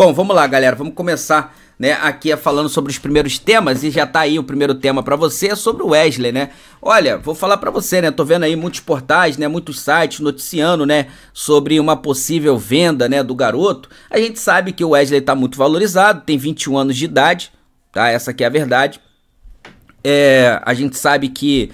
Bom, vamos lá, galera, vamos começar, né, aqui falando sobre os primeiros temas, e já tá aí o primeiro tema pra você, é sobre o Wesley, né? Olha, vou falar pra você, né, tô vendo aí muitos portais, né, muitos sites noticiando, né, sobre uma possível venda, né, do garoto. A gente sabe que o Wesley tá muito valorizado, tem 21 anos de idade, tá? Essa aqui é a verdade. É, a gente sabe que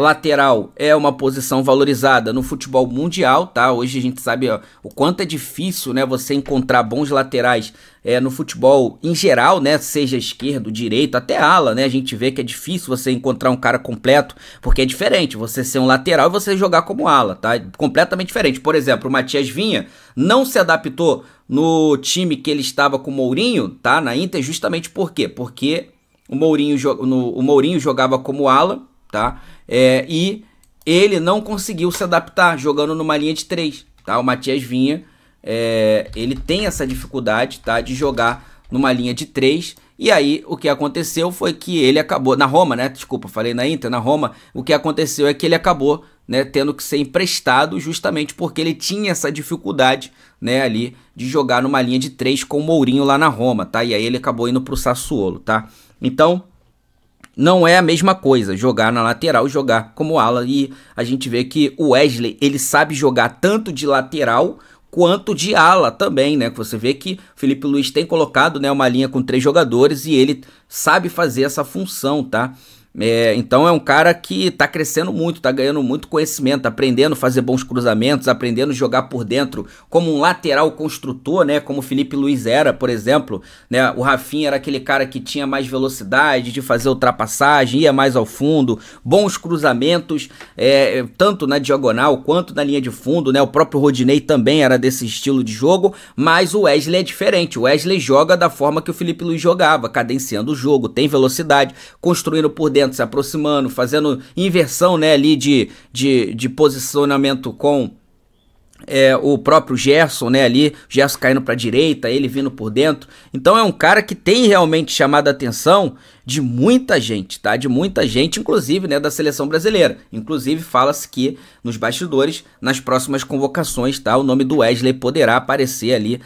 lateral é uma posição valorizada no futebol mundial, tá? Hoje a gente sabe o quanto é difícil, né, você encontrar bons laterais no futebol em geral, né? Seja esquerdo, direito, até ala, né? A gente vê que é difícil você encontrar um cara completo, porque é diferente você ser um lateral e você jogar como ala, tá? Completamente diferente. Por exemplo, o Matías Viña não se adaptou no time que ele estava com o Mourinho, tá? Na Inter, justamente por quê? Porque o Mourinho jogava como ala, tá? E ele não conseguiu se adaptar jogando numa linha de 3, tá? O Matías Viña, ele tem essa dificuldade, tá, de jogar numa linha de 3. E aí o que aconteceu foi que ele acabou, na Roma, né? Desculpa, falei na Inter, na Roma. O que aconteceu é que ele acabou, né, tendo que ser emprestado justamente porque ele tinha essa dificuldade, né, ali de jogar numa linha de 3 com o Mourinho lá na Roma, tá? E aí ele acabou indo pro Sassuolo, tá? Então, não é a mesma coisa jogar na lateral, jogar como ala. E a gente vê que o Wesley, ele sabe jogar tanto de lateral quanto de ala também, né? Você vê que o Filipe Luís tem colocado, né, uma linha com 3 jogadores e ele sabe fazer essa função, tá? Então é um cara que tá crescendo muito, tá ganhando muito conhecimento, aprendendo a fazer bons cruzamentos, aprendendo a jogar por dentro como um lateral construtor, né, como o Filipe Luís era, por exemplo, né? O Rafinha era aquele cara que tinha mais velocidade de fazer ultrapassagem, ia mais ao fundo, bons cruzamentos, tanto na diagonal quanto na linha de fundo, né? O próprio Rodinei também era desse estilo de jogo, mas o Wesley é diferente. O Wesley joga da forma que o Filipe Luís jogava, cadenciando o jogo, tem velocidade, construindo por dentro, se aproximando, fazendo inversão, né, ali de posicionamento com o próprio Gerson, né, ali, Gerson caindo para a direita, ele vindo por dentro. Então é um cara que tem realmente chamado a atenção de muita gente, tá? De muita gente, inclusive, né, da seleção brasileira. Inclusive, fala-se que nos bastidores, nas próximas convocações, tá, o nome do Wesley poderá aparecer ali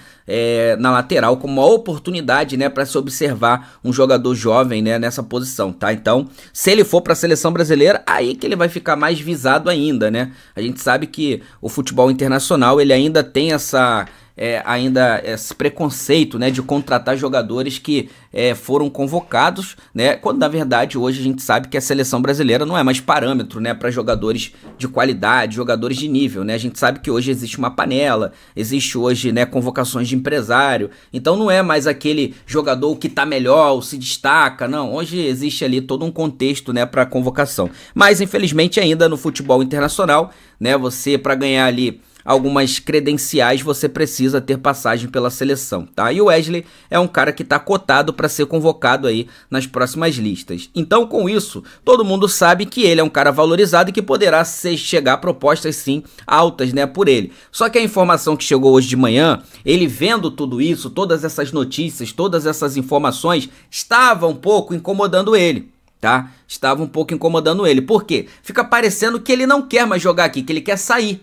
na lateral como uma oportunidade, né, para se observar um jogador jovem, né, nessa posição, tá? Então, se ele for para a seleção brasileira, aí que ele vai ficar mais visado ainda, né? A gente sabe que o futebol internacional, ele ainda tem esse preconceito, né, de contratar jogadores que foram convocados, né, quando na verdade hoje a gente sabe que a seleção brasileira não é mais parâmetro, né, para jogadores de qualidade, jogadores de nível, né? A gente sabe que hoje existe uma panela, existe hoje, né, convocações de empresário, então não é mais aquele jogador que tá melhor ou se destaca, não, hoje existe ali todo um contexto, né, para convocação. Mas infelizmente ainda no futebol internacional, né, você para ganhar ali algumas credenciais, você precisa ter passagem pela seleção, tá? E o Wesley é um cara que tá cotado para ser convocado aí nas próximas listas. Então, com isso, todo mundo sabe que ele é um cara valorizado e que poderá chegar propostas, sim, altas, né, por ele. Só que a informação que chegou hoje de manhã, ele vendo tudo isso, todas essas notícias, todas essas informações, estava um pouco incomodando ele, tá? Estava um pouco incomodando ele. Por quê? Fica parecendo que ele não quer mais jogar aqui, que ele quer sair,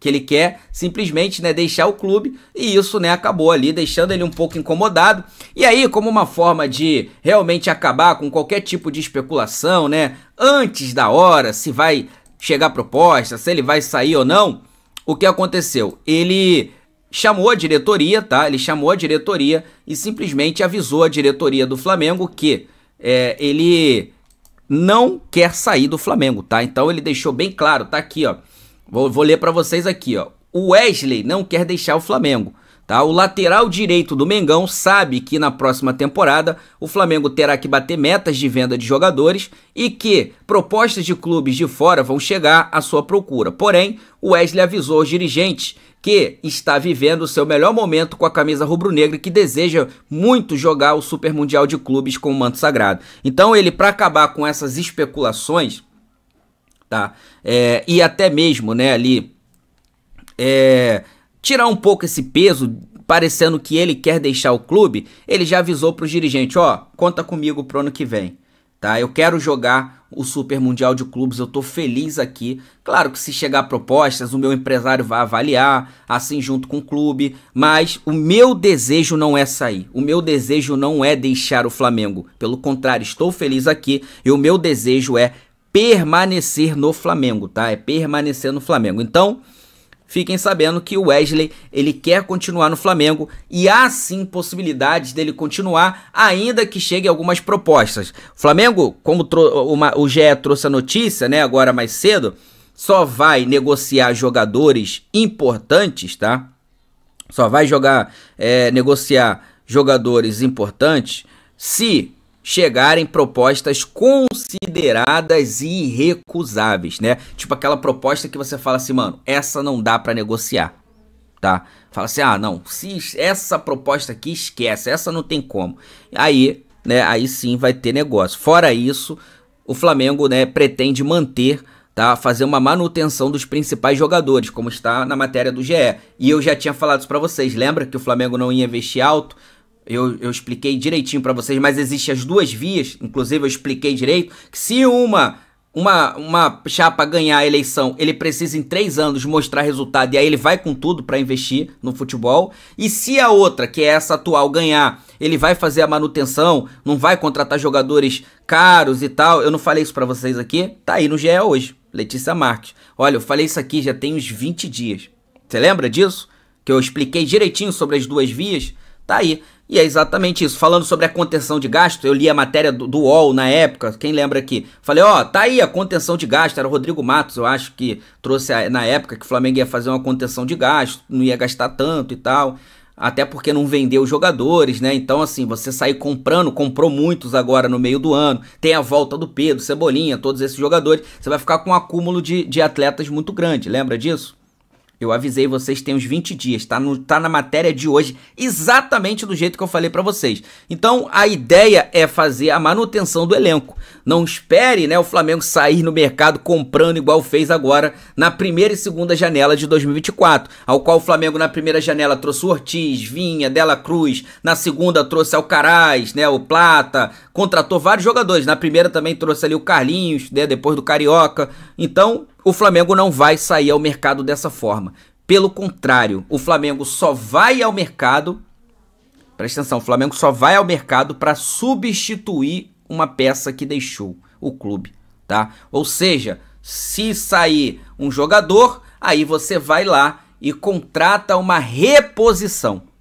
que ele quer simplesmente, né, deixar o clube, e isso, né, acabou ali deixando ele um pouco incomodado. E aí, como uma forma de realmente acabar com qualquer tipo de especulação, né, antes da hora, se vai chegar proposta, se ele vai sair ou não, o que aconteceu? Ele chamou a diretoria, tá? Ele chamou a diretoria e simplesmente avisou a diretoria do Flamengo que ele não quer sair do Flamengo, tá? Então ele deixou bem claro, tá aqui, ó. Vou ler para vocês aqui, ó. O Wesley não quer deixar o Flamengo, tá? O lateral direito do Mengão sabe que na próxima temporada o Flamengo terá que bater metas de venda de jogadores e que propostas de clubes de fora vão chegar à sua procura. Porém, o Wesley avisou aos dirigentes que está vivendo o seu melhor momento com a camisa rubro-negra e que deseja muito jogar o Super Mundial de Clubes com o Manto Sagrado. Então ele, para acabar com essas especulações, tá, e até mesmo, né, ali tirar um pouco esse peso, parecendo que ele quer deixar o clube, ele já avisou para os dirigentes, ó, conta comigo pro ano que vem, tá? Eu quero jogar o Super Mundial de Clubes, eu tô feliz aqui. Claro que se chegar propostas, o meu empresário vai avaliar, assim junto com o clube, mas o meu desejo não é sair, o meu desejo não é deixar o Flamengo, pelo contrário, estou feliz aqui e o meu desejo é permanecer no Flamengo, tá? É permanecer no Flamengo. Então, fiquem sabendo que o Wesley, ele quer continuar no Flamengo e há sim possibilidades dele continuar, ainda que cheguem algumas propostas. O Flamengo, como o GE trouxe a notícia, né, agora mais cedo, só vai negociar jogadores importantes, tá? Só vai negociar jogadores importantes se chegarem propostas consideradas e irrecusáveis, né? Tipo aquela proposta que você fala assim, mano, essa não dá pra negociar, tá? Fala assim, ah, não, se essa proposta aqui esquece, essa não tem como. Aí, né, aí sim vai ter negócio. Fora isso, o Flamengo, né, pretende manter, tá? Fazer uma manutenção dos principais jogadores, como está na matéria do GE. E eu já tinha falado isso pra vocês, lembra que o Flamengo não ia investir alto? Eu expliquei direitinho para vocês, mas existem as duas vias, inclusive eu expliquei direito, que se uma chapa ganhar a eleição, ele precisa em 3 anos mostrar resultado e aí ele vai com tudo para investir no futebol. E se a outra, que é essa atual, ganhar, ele vai fazer a manutenção, não vai contratar jogadores caros e tal. Eu não falei isso para vocês aqui, tá aí no GE hoje, Letícia Marques. Olha, eu falei isso aqui já tem uns 20 dias, você lembra disso? Que eu expliquei direitinho sobre as duas vias, tá aí. E é exatamente isso. Falando sobre a contenção de gasto, eu li a matéria do UOL na época, quem lembra aqui? Falei, ó, tá aí a contenção de gasto, era o Rodrigo Matos, eu acho que trouxe na época que o Flamengo ia fazer uma contenção de gasto, não ia gastar tanto e tal, até porque não vendeu os jogadores, né? Então assim, você sair comprando, comprou muitos agora no meio do ano, tem a volta do Pedro, Cebolinha, todos esses jogadores, você vai ficar com um acúmulo de atletas muito grande, lembra disso? Eu avisei vocês, tem uns 20 dias, tá na matéria de hoje, exatamente do jeito que eu falei pra vocês. Então, a ideia é fazer a manutenção do elenco. Não espere, né, o Flamengo sair no mercado comprando igual fez agora na primeira e segunda janela de 2024, ao qual o Flamengo na primeira janela trouxe o Ortiz, Vinha, Dela Cruz, na segunda trouxe Alcaraz, né, o Plata, contratou vários jogadores, na primeira também trouxe ali o Carlinhos, né, depois do Carioca. Então, o Flamengo não vai sair ao mercado dessa forma. Pelo contrário, o Flamengo só vai ao mercado... Presta atenção, o Flamengo só vai ao mercado para substituir uma peça que deixou o clube, tá? Ou seja, se sair um jogador, aí você vai lá e contrata uma reposição.